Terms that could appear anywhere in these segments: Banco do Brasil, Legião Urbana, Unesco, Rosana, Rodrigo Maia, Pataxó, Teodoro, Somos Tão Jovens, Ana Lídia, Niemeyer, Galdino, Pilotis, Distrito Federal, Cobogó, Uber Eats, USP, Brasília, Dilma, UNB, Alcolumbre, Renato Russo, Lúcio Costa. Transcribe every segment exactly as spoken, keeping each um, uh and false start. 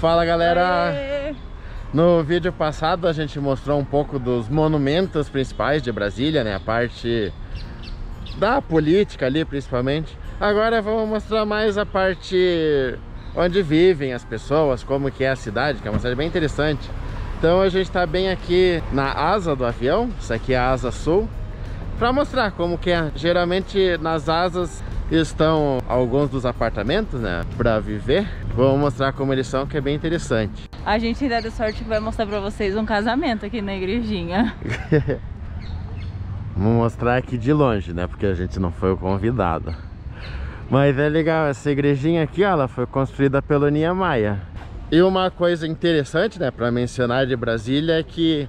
Fala, galera! Aê. No vídeo passado a gente mostrou um pouco dos monumentos principais de Brasília, né? A parte da política ali, principalmente. Agora vamos mostrar mais a parte onde vivem as pessoas, como que é a cidade, que é uma cidade bem interessante. Então a gente está bem aqui na asa do avião, isso aqui é a asa sul, para mostrar como que é. Geralmente nas asas estão alguns dos apartamentos, né, para viver. Vou mostrar como eles são, que é bem interessante. A gente ainda deu sorte que vai mostrar para vocês um casamento aqui na igrejinha. Vamos mostrar aqui de longe, né, porque a gente não foi o convidado. Mas é legal, essa igrejinha aqui, ó, ela foi construída pelo Niemeyer. E uma coisa interessante, né, para mencionar de Brasília é que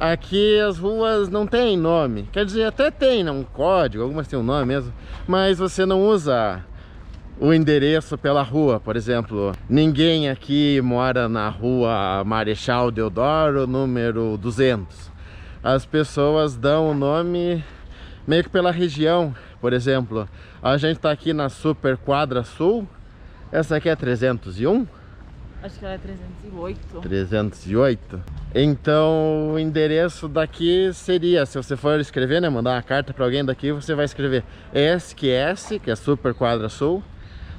aqui as ruas não tem nome. Quer dizer, até tem, né, um código, algumas tem um nome mesmo, mas você não usa o endereço pela rua. Por exemplo, ninguém aqui mora na rua Marechal Deodoro, número duzentos. As pessoas dão o nome meio que pela região. Por exemplo, a gente tá aqui na Super Quadra Sul. Essa aqui é trezentos e um? Acho que ela é trezentos e oito. trezentos e oito. Então o endereço daqui seria, se você for escrever, né, mandar uma carta para alguém daqui, você vai escrever S Q S, que é Super Quadra Sul,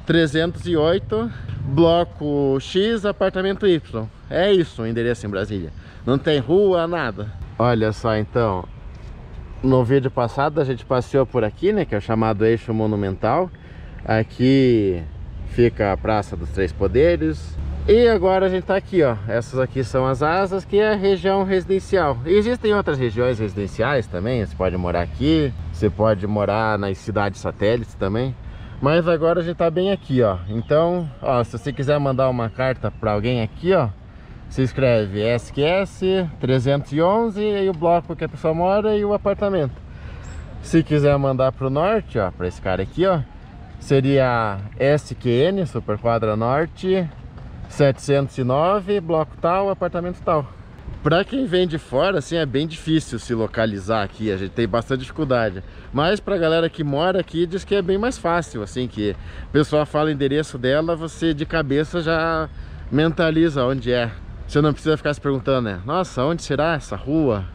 trezentos e oito, bloco X, apartamento Y. É isso o endereço em Brasília. Não tem rua, nada. Olha só, então, no vídeo passado a gente passeou por aqui, né, que é o chamado Eixo Monumental. Aqui fica a Praça dos Três Poderes. E agora a gente tá aqui, ó. Essas aqui são as asas, que é a região residencial. E existem outras regiões residenciais também. Você pode morar aqui, você pode morar nas cidades satélites também. Mas agora a gente tá bem aqui, ó. Então, ó, se você quiser mandar uma carta para alguém aqui, ó, se escreve S Q S trezentos e onze e o bloco que a pessoa mora e o apartamento. Se quiser mandar para o norte, ó, para esse cara aqui, ó, seria S Q N, Superquadra Norte, setecentos e nove, bloco tal, apartamento tal. Para quem vem de fora, assim, é bem difícil se localizar aqui, a gente tem bastante dificuldade. Mas pra galera que mora aqui, diz que é bem mais fácil, assim, que a pessoa fala o endereço dela, você de cabeça já mentaliza onde é. Você não precisa ficar se perguntando, né? Nossa, onde será essa rua?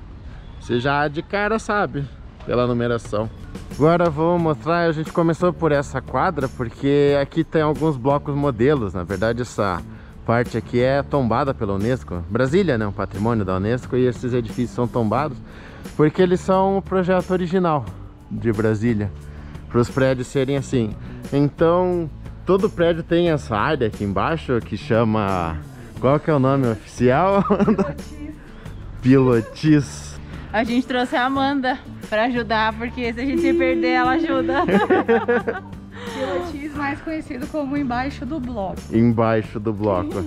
Você já de cara sabe, pela numeração. Agora vou mostrar, a gente começou por essa quadra, porque aqui tem alguns blocos modelos. Na verdade, essa parte aqui é tombada pela Unesco. Brasília, né? Um patrimônio da Unesco. E esses edifícios são tombados porque eles são o projeto original de Brasília, para os prédios serem assim. Então, todo prédio tem essa área aqui embaixo que chama... Qual que é o nome oficial? Pilotis. Pilotis. A gente trouxe a Amanda para ajudar, porque se a gente se perder, ela ajuda. Pilotis, mais conhecido como embaixo do bloco. Embaixo do bloco.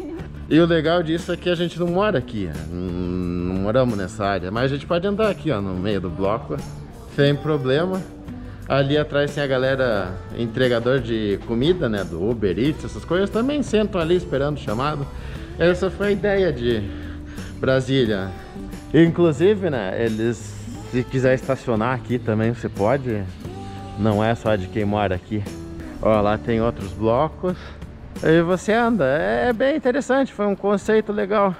E o legal disso é que a gente não mora aqui, não moramos nessa área, mas a gente pode andar aqui, ó, no meio do bloco, sem problema. Ali atrás tem a galera entregador de comida, né, do Uber Eats, essas coisas, também sentam ali esperando o chamado. Essa foi a ideia de Brasília. Inclusive, né, eles, se quiser estacionar aqui também você pode, não é só de quem mora aqui. Ó, lá tem outros blocos, aí você anda, é bem interessante, foi um conceito legal.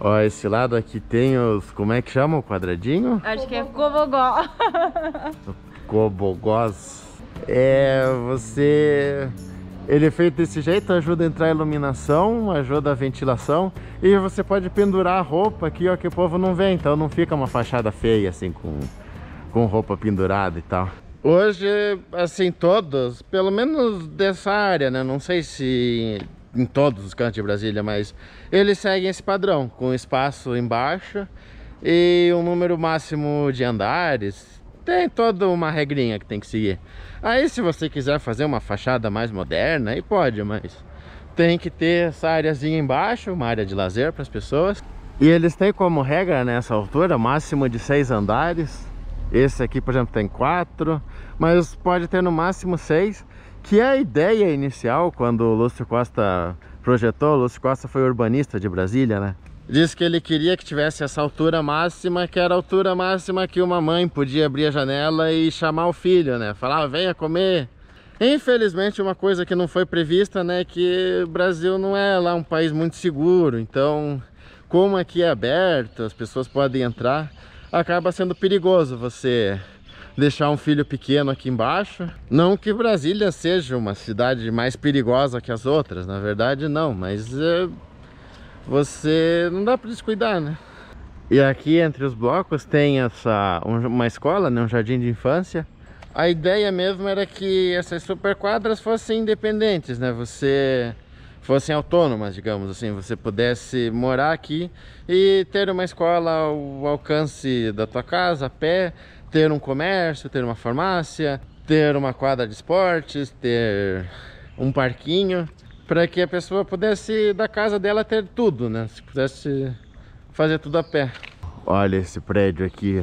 Ó, esse lado aqui tem os, como é que chama o quadradinho? Acho que é Cobogó. Cobogós. É, você... Ele é feito desse jeito, ajuda a entrar a iluminação, ajuda a ventilação. E você pode pendurar a roupa aqui, ó, que o povo não vê. Então não fica uma fachada feia, assim, com, com roupa pendurada e tal. Hoje, assim, todos, pelo menos dessa área, né? Não sei se em todos os cantos de Brasília, mas eles seguem esse padrão, com espaço embaixo e um número máximo de andares. Tem toda uma regrinha que tem que seguir. Aí se você quiser fazer uma fachada mais moderna, aí pode, mas tem que ter essa áreazinha embaixo, uma área de lazer para as pessoas. E eles têm como regra nessa altura, máximo de seis andares. Esse aqui, por exemplo, tem quatro, mas pode ter no máximo seis, que é a ideia inicial quando o Lúcio Costa projetou. O Lúcio Costa foi urbanista de Brasília, né? Diz que ele queria que tivesse essa altura máxima, que era a altura máxima que uma mãe podia abrir a janela e chamar o filho, né? Falar, venha comer. Infelizmente, uma coisa que não foi prevista, né, é que o Brasil não é lá um país muito seguro, então como aqui é aberto, as pessoas podem entrar, acaba sendo perigoso você deixar um filho pequeno aqui embaixo. Não que Brasília seja uma cidade mais perigosa que as outras, na verdade não, mas é, você não dá para descuidar, né? E aqui entre os blocos tem essa, uma escola, né, um jardim de infância. A ideia mesmo era que essas superquadras fossem independentes, né? Você fossem autônomas, digamos assim, você pudesse morar aqui e ter uma escola ao alcance da tua casa, a pé, ter um comércio, ter uma farmácia, ter uma quadra de esportes, ter um parquinho, para que a pessoa pudesse da casa dela ter tudo, né? Se pudesse fazer tudo a pé. Olha esse prédio aqui.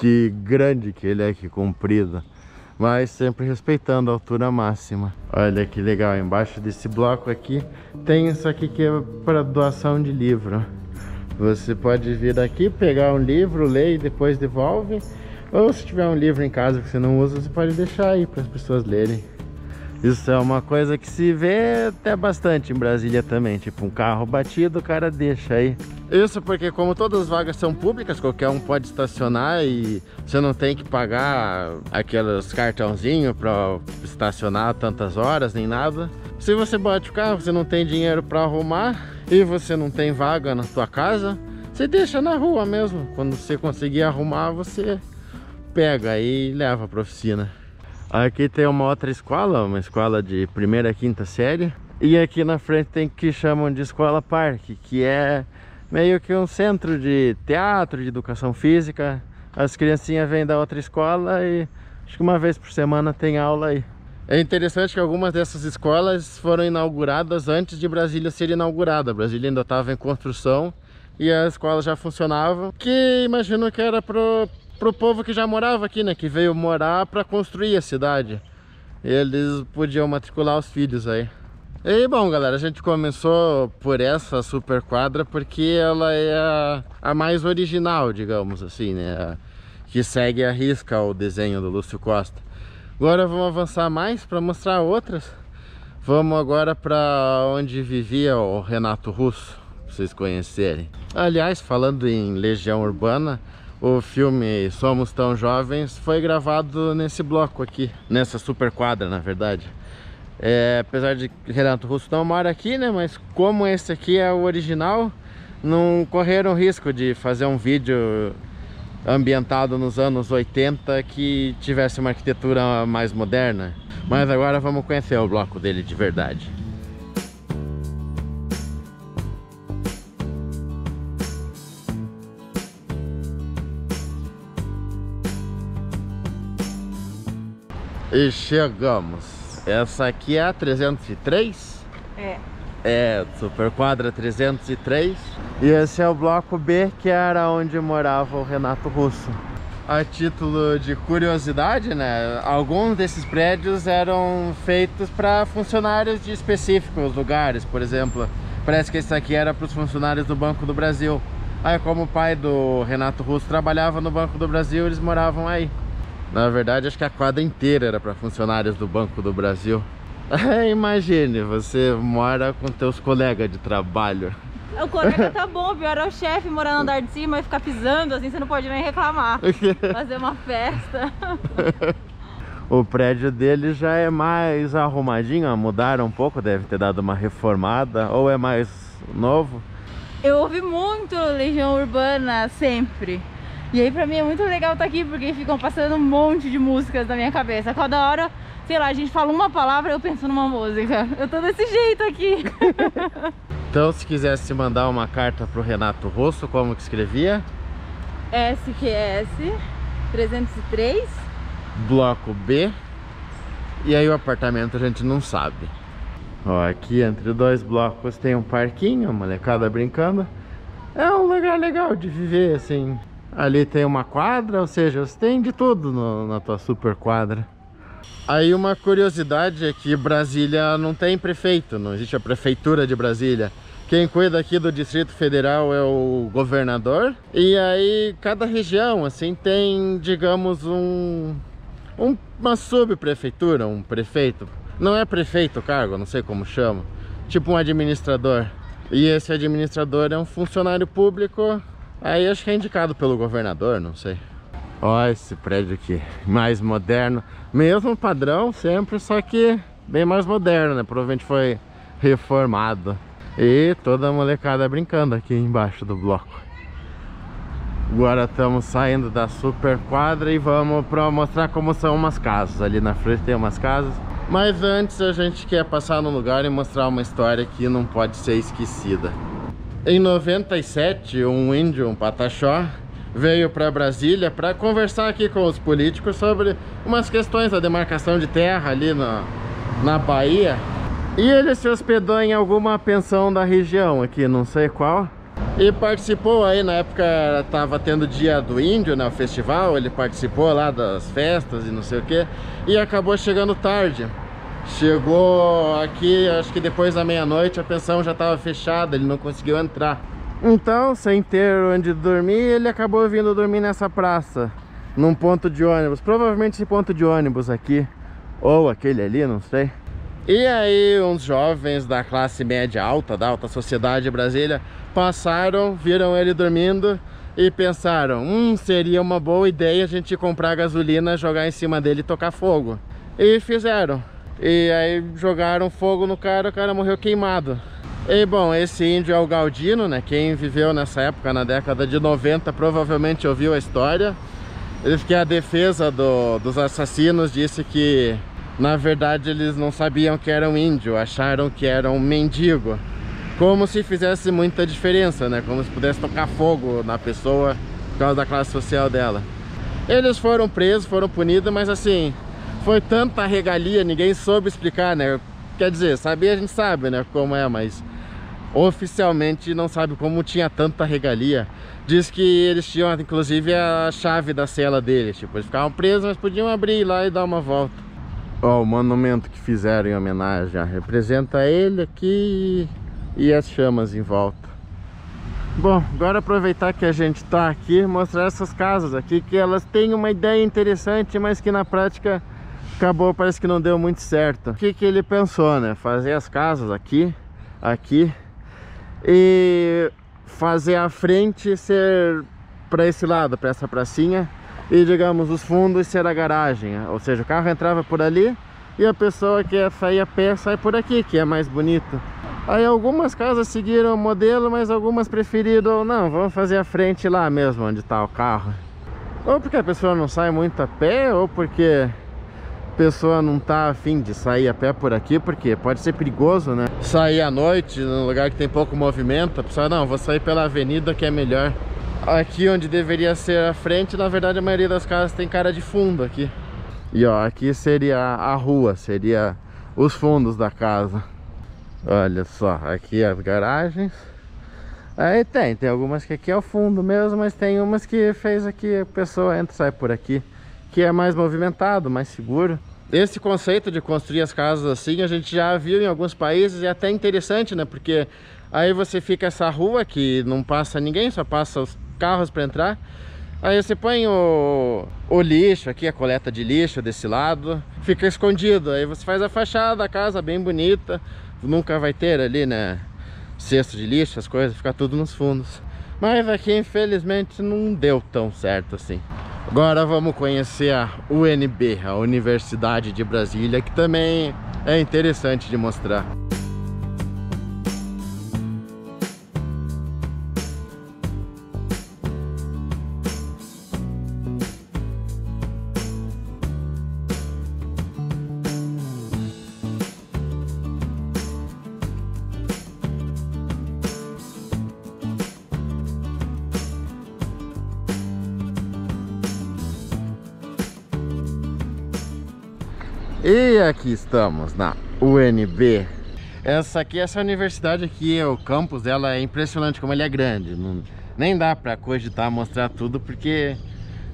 Que grande que ele é, que comprido, mas sempre respeitando a altura máxima. Olha que legal, embaixo desse bloco aqui tem isso aqui que é para doação de livro. Você pode vir aqui, pegar um livro, ler e depois devolve. Ou se tiver um livro em casa que você não usa, você pode deixar aí para as pessoas lerem. Isso é uma coisa que se vê até bastante em Brasília também, tipo um carro batido, o cara deixa aí. Isso porque como todas as vagas são públicas, qualquer um pode estacionar e você não tem que pagar aqueles cartãozinhos para estacionar tantas horas nem nada. Se você bate o carro, você não tem dinheiro para arrumar e você não tem vaga na sua casa, você deixa na rua mesmo. Quando você conseguir arrumar, você pega e leva para a oficina. Aqui tem uma outra escola, uma escola de primeira a quinta série. E aqui na frente tem o que chamam de escola parque, que é meio que um centro de teatro, de educação física. As criancinhas vêm da outra escola e acho que uma vez por semana tem aula aí. É interessante que algumas dessas escolas foram inauguradas antes de Brasília ser inaugurada. A Brasília ainda estava em construção e a escola já funcionava, que imagino que era pro pro povo que já morava aqui, né, que veio morar para construir a cidade. Eles podiam matricular os filhos aí. E bom, galera, a gente começou por essa super quadra porque ela é a, a mais original, digamos assim, né? A, que segue à risca o desenho do Lúcio Costa. Agora vamos avançar mais para mostrar outras. Vamos agora para onde vivia o Renato Russo, pra vocês conhecerem. Aliás, falando em Legião Urbana, o filme Somos Tão Jovens foi gravado nesse bloco aqui, nessa super quadra, na verdade. É, apesar de Renato Russo não mora aqui, né, mas como esse aqui é o original, não correram risco de fazer um vídeo ambientado nos anos oitenta que tivesse uma arquitetura mais moderna. Mas agora vamos conhecer o bloco dele de verdade. E chegamos. Essa aqui é a trezentos e três? É. É, super quadra trezentos e três. E esse é o bloco B, que era onde morava o Renato Russo. A título de curiosidade, né? Alguns desses prédios eram feitos para funcionários de específicos lugares. Por exemplo, parece que esse aqui era para os funcionários do Banco do Brasil. Aí, como o pai do Renato Russo trabalhava no Banco do Brasil, eles moravam aí. Na verdade, acho que a quadra inteira era para funcionários do Banco do Brasil. Imagine, você mora com teus colegas de trabalho. O colega tá bom, pior é o chefe morar no andar de cima e ficar pisando, assim você não pode nem reclamar. Fazer uma festa. O prédio dele já é mais arrumadinho, mudaram um pouco, deve ter dado uma reformada, ou é mais novo. Eu ouvi muito Legião Urbana sempre. E aí pra mim é muito legal estar aqui, porque ficam passando um monte de músicas na minha cabeça. Cada hora, sei lá, a gente fala uma palavra e eu penso numa música. Eu tô desse jeito aqui. Então, se quisesse mandar uma carta pro Renato Russo, como que escrevia? S Q S trezentos e três Bloco B. E aí o apartamento a gente não sabe. Ó, aqui entre dois blocos tem um parquinho, a molecada brincando. É um lugar legal de viver, assim. Ali tem uma quadra, ou seja, você tem de tudo no, na tua super quadra. Aí uma curiosidade é que Brasília não tem prefeito, não existe a prefeitura de Brasília. Quem cuida aqui do Distrito Federal é o governador. E aí cada região assim tem, digamos, um, um, uma subprefeitura, um prefeito, não é prefeito o cargo, não sei como chama, tipo um administrador. E esse administrador é um funcionário público, aí acho que é indicado pelo governador, não sei. Ó, esse prédio aqui, mais moderno, mesmo padrão sempre, só que bem mais moderno, né? Provavelmente foi reformado. E toda a molecada brincando aqui embaixo do bloco. Agora estamos saindo da super quadra e vamos para mostrar como são umas casas. Ali na frente tem umas casas. Mas antes a gente quer passar num lugar e mostrar uma história que não pode ser esquecida. Em noventa e sete, um índio, um pataxó, veio para Brasília para conversar aqui com os políticos sobre umas questões da demarcação de terra ali na, na Bahia. E ele se hospedou em alguma pensão da região aqui, não sei qual. E participou aí, na época tava tendo dia do índio, né, o festival, ele participou lá das festas e não sei o que. E acabou chegando tarde. Chegou aqui, acho que depois da meia-noite, a pensão já tava fechada, ele não conseguiu entrar. Então, sem ter onde dormir, ele acabou vindo dormir nessa praça, num ponto de ônibus, provavelmente esse ponto de ônibus aqui, ou aquele ali, não sei. E aí uns jovens da classe média alta, da alta sociedade brasileira, passaram, viram ele dormindo e pensaram, hum, seria uma boa ideia a gente comprar gasolina, jogar em cima dele e tocar fogo. E fizeram. E aí jogaram fogo no cara, o cara morreu queimado. E bom, esse índio é o Galdino, né? Quem viveu nessa época, na década de noventa, provavelmente ouviu a história. Diz que a defesa do, dos assassinos disse que, na verdade, eles não sabiam que era um índio, acharam que era um mendigo. Como se fizesse muita diferença, né? Como se pudesse tocar fogo na pessoa por causa da classe social dela. Eles foram presos, foram punidos, mas assim, foi tanta regalia, ninguém soube explicar, né? Quer dizer, sabia, a gente sabe, né, como é, mas oficialmente não sabe como tinha tanta regalia. Diz que eles tinham inclusive a chave da cela deles, tipo, eles ficavam presos, mas podiam abrir lá e dar uma volta. Ó, o monumento que fizeram em homenagem, ó, representa ele aqui e as chamas em volta. Bom, agora aproveitar que a gente tá aqui, mostrar essas casas aqui, que elas têm uma ideia interessante, mas que na prática acabou, parece que não deu muito certo. O que que ele pensou, né? Fazer as casas aqui, aqui, e fazer a frente ser para esse lado, para essa pracinha, e digamos os fundos ser a garagem, ou seja, o carro entrava por ali e a pessoa que ia sair a pé sai por aqui, que é mais bonito. Aí algumas casas seguiram o modelo, mas algumas preferiram, não, vamos fazer a frente lá mesmo onde está o carro, ou porque a pessoa não sai muito a pé, ou porque a pessoa não tá afim de sair a pé por aqui, porque pode ser perigoso, né? Sair à noite, num lugar que tem pouco movimento, a pessoa, não, vou sair pela avenida que é melhor. Aqui onde deveria ser a frente, na verdade a maioria das casas tem cara de fundo aqui. E ó, aqui seria a rua, seria os fundos da casa. Olha só, aqui as garagens. Aí tem, tem algumas que aqui é o fundo mesmo, mas tem umas que fez aqui, a pessoa entra e sai por aqui, que é mais movimentado, mais seguro. Esse conceito de construir as casas assim, a gente já viu em alguns países, é até interessante, né? Porque aí você fica essa rua que não passa ninguém, só passa os carros para entrar. Aí você põe o, o lixo aqui, a coleta de lixo desse lado, fica escondido. Aí você faz a fachada da casa bem bonita, nunca vai ter ali, né, cesto de lixo, as coisas, fica tudo nos fundos. Mas aqui, infelizmente, não deu tão certo assim. Agora vamos conhecer a U N B, a Universidade de Brasília, que também é interessante de mostrar. E aqui estamos na U N B. Essa aqui, essa universidade aqui, o campus dela é impressionante como ele é grande. Não, nem dá para cogitar mostrar tudo porque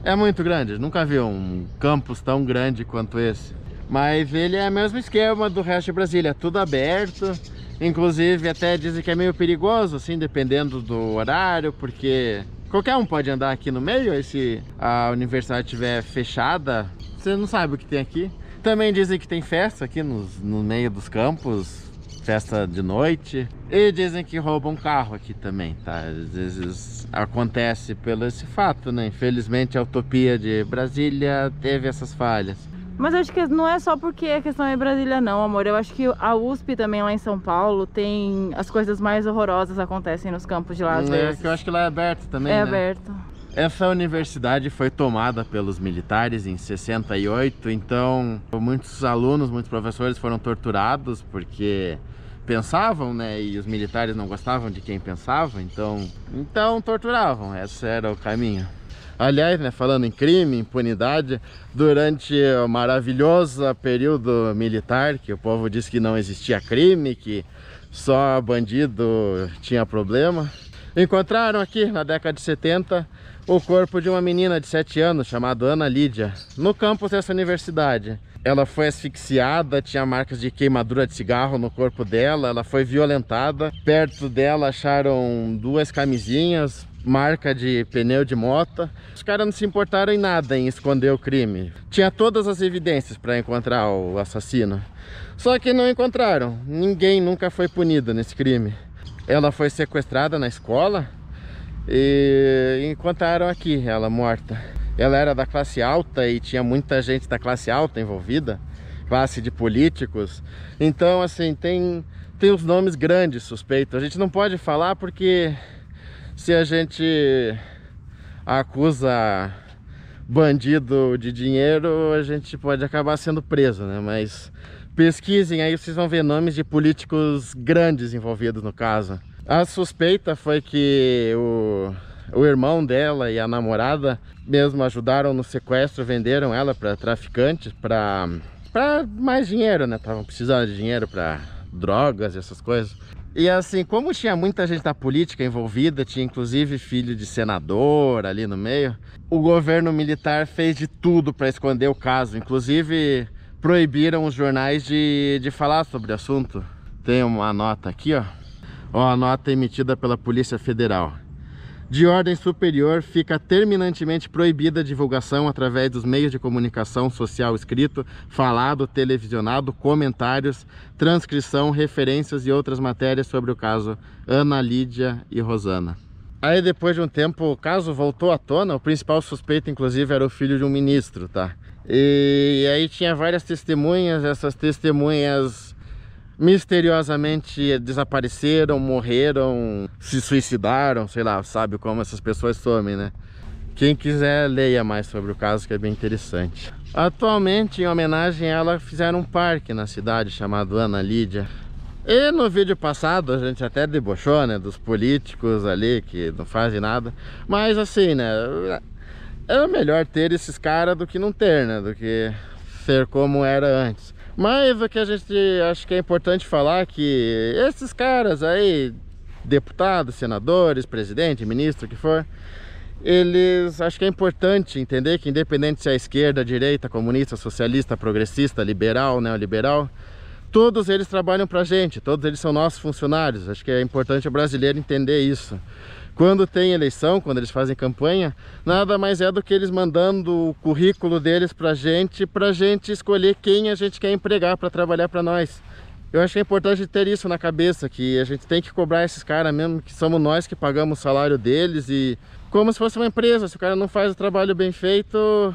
é muito grande. Nunca vi um campus tão grande quanto esse. Mas ele é o mesmo esquema do resto de Brasília, tudo aberto. Inclusive até dizem que é meio perigoso, assim, dependendo do horário, porque qualquer um pode andar aqui no meio, e se a universidade estiver fechada, você não sabe o que tem aqui. Também dizem que tem festa aqui nos, no meio dos campos, festa de noite. E dizem que roubam carro aqui também, tá? Às vezes acontece pelo esse fato, né? Infelizmente a utopia de Brasília teve essas falhas. Mas eu acho que não é só porque a questão é Brasília não, amor. Eu acho que a U S P também lá em São Paulo tem... As coisas mais horrorosas acontecem nos campos de lá às vezes. É, que eu acho que lá é aberto também, É né? aberto. Essa universidade foi tomada pelos militares em sessenta e oito, então muitos alunos, muitos professores foram torturados porque pensavam, né? E os militares não gostavam de quem pensava, então, então torturavam. Esse era o caminho. Aliás, né, falando em crime, impunidade, durante o maravilhoso período militar, que o povo disse que não existia crime, que só bandido tinha problema, encontraram aqui, na década de setenta, o corpo de uma menina de sete anos, chamada Ana Lídia, no campus dessa universidade. Ela foi asfixiada, tinha marcas de queimadura de cigarro no corpo dela, ela foi violentada. Perto dela acharam duas camisinhas, marca de pneu de moto. Os caras não se importaram em nada em esconder o crime. Tinha todas as evidências para encontrar o assassino. Só que não encontraram. Ninguém nunca foi punido nesse crime. Ela foi sequestrada na escola e encontraram aqui ela morta. Ela era da classe alta e tinha muita gente da classe alta envolvida, classe de políticos. Então, assim, tem, tem os nomes grandes suspeitos. A gente não pode falar porque... Se a gente acusa bandido de dinheiro, a gente pode acabar sendo preso, né? Mas pesquisem aí, vocês vão ver nomes de políticos grandes envolvidos no caso. A suspeita foi que o, o irmão dela e a namorada mesmo ajudaram no sequestro, venderam ela para traficantes, para para mais dinheiro, né? Estavam precisando de dinheiro para drogas e essas coisas. E assim, como tinha muita gente da política envolvida, tinha inclusive filho de senador ali no meio, o governo militar fez de tudo para esconder o caso. Inclusive, proibiram os jornais de, de falar sobre o assunto. Tem uma nota aqui, ó. Ó, a nota emitida pela Polícia Federal. De ordem superior, fica terminantemente proibida a divulgação através dos meios de comunicação social escrito, falado, televisionado, comentários, transcrição, referências e outras matérias sobre o caso Ana Lídia e Rosana. Aí depois de um tempo o caso voltou à tona, o principal suspeito inclusive era o filho de um ministro, tá? E aí tinha várias testemunhas, essas testemunhas... misteriosamente desapareceram, morreram, se suicidaram, sei lá, sabe como essas pessoas somem, né? Quem quiser, leia mais sobre o caso, que é bem interessante. Atualmente, em homenagem a ela, fizeram um parque na cidade chamado Ana Lídia. E no vídeo passado, a gente até debochou, né, dos políticos ali que não fazem nada. Mas assim, né, é melhor ter esses caras do que não ter, né, do que ser como era antes. Mas o que a gente acha que é importante falar é que esses caras aí, deputados, senadores, presidente, ministro, o que for, eles acho que é importante entender que independente se é esquerda, direita, comunista, socialista, progressista, liberal, neoliberal, todos eles trabalham pra gente, todos eles são nossos funcionários. Acho que é importante o brasileiro entender isso. Quando tem eleição, quando eles fazem campanha, nada mais é do que eles mandando o currículo deles pra gente, pra gente escolher quem a gente quer empregar pra trabalhar pra nós. Eu acho que é importante ter isso na cabeça, que a gente tem que cobrar esses caras mesmo, que somos nós que pagamos o salário deles, e como se fosse uma empresa, se o cara não faz o trabalho bem feito,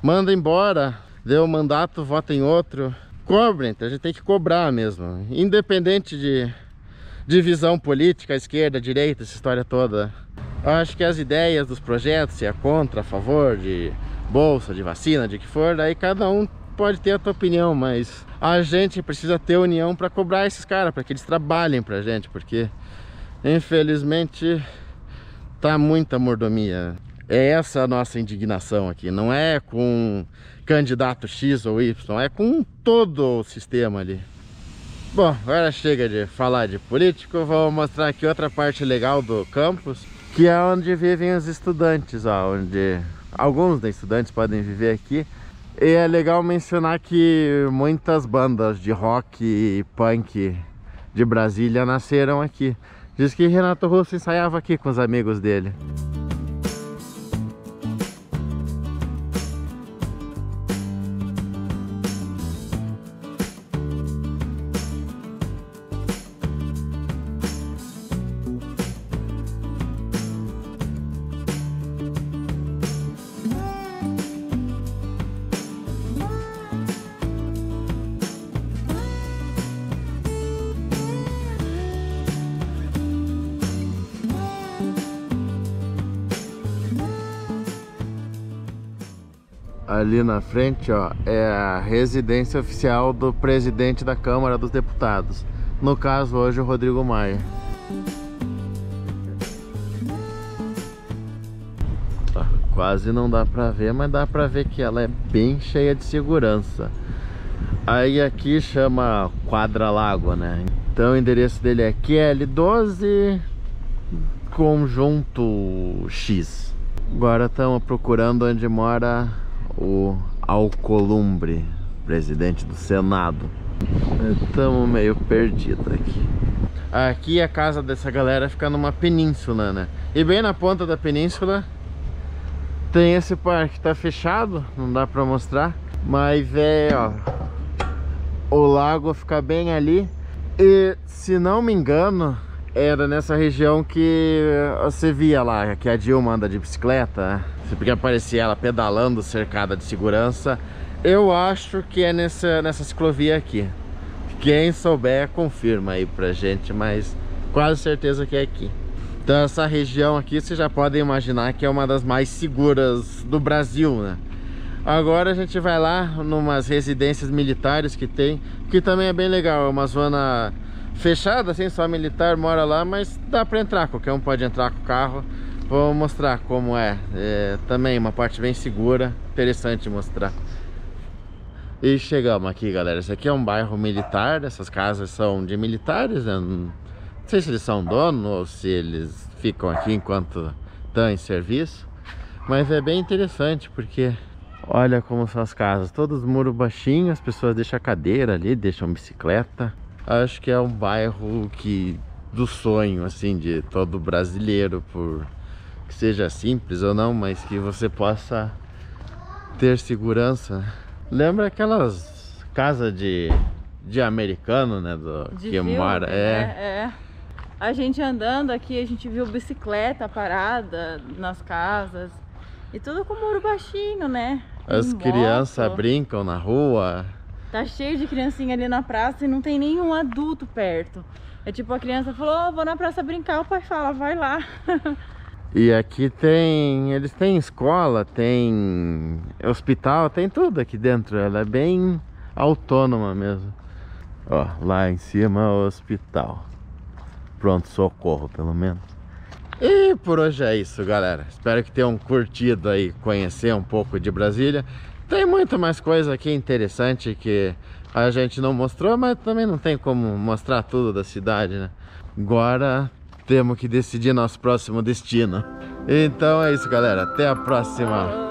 manda embora, deu o mandato, vota em outro. Cobrem, a gente tem que cobrar mesmo, independente de divisão política, esquerda, direita, essa história toda. Eu acho que as ideias dos projetos, se é contra, a favor, de bolsa, de vacina, de que for, daí cada um pode ter a sua opinião, mas a gente precisa ter união para cobrar esses caras, para que eles trabalhem pra gente, porque infelizmente tá muita mordomia. É essa a nossa indignação aqui, não é com candidato X ou Y, é com todo o sistema ali. Bom, agora chega de falar de político, vou mostrar aqui outra parte legal do campus, que é onde vivem os estudantes, ó, onde alguns dos estudantes podem viver aqui. E é legal mencionar que muitas bandas de rock e punk de Brasília nasceram aqui. Diz que Renato Russo ensaiava aqui com os amigos dele. Ali na frente, ó, é a residência oficial do presidente da Câmara dos Deputados. No caso, hoje, o Rodrigo Maia. Ó, quase não dá pra ver, mas dá pra ver que ela é bem cheia de segurança. Aí aqui chama Quadra Lago, né? Então o endereço dele é Q L doze, Conjunto X. Agora estamos procurando onde mora o Alcolumbre, presidente do Senado. Estamos meio perdidos aqui. Aqui a casa dessa galera fica numa península, né? E bem na ponta da península tem esse parque, tá fechado, não dá pra mostrar. Mas é, ó, o lago fica bem ali. E se não me engano, era nessa região que você via lá, que a Dilma anda de bicicleta, né? Porque aparecia ela pedalando, cercada de segurança. Eu acho que é nessa, nessa ciclovia aqui. Quem souber, confirma aí pra gente, mas quase certeza que é aqui. Então essa região aqui, vocês já podem imaginar que é uma das mais seguras do Brasil, né? Agora a gente vai lá numas residências militares que tem, que também é bem legal, é uma zona fechada, assim, só militar mora lá, mas dá pra entrar, qualquer um pode entrar com o carro. Vou mostrar como é. É também uma parte bem segura, interessante mostrar. E chegamos aqui, galera. Esse aqui é um bairro militar, essas casas são de militares, né? Não sei se eles são donos ou se eles ficam aqui enquanto estão em serviço. Mas é bem interessante porque olha como são as casas, todos muros baixinhos, as pessoas deixam cadeira ali, deixam bicicleta. Acho que é um bairro que do sonho, assim, de todo brasileiro, por que seja simples ou não, mas que você possa ter segurança. Lembra aquelas casas de, de americano, né? Do, de que filme, mora. É. É, é. A gente andando aqui, a gente viu bicicleta parada nas casas. E tudo com muro baixinho, né? As crianças brincam na rua. Tá cheio de criancinha ali na praça e não tem nenhum adulto perto. É tipo, a criança falou, oh, vou na praça brincar, o pai fala, vai lá. E aqui tem, eles têm escola, tem hospital, tem tudo aqui dentro, ela é bem autônoma mesmo. Ó, lá em cima é o hospital, pronto socorro pelo menos. E por hoje é isso, galera, espero que tenham curtido aí, conhecer um pouco de Brasília. Tem muito mais coisa aqui interessante que a gente não mostrou, mas também não tem como mostrar tudo da cidade, né? Agora temos que decidir nosso próximo destino. Então é isso, galera. Até a próxima.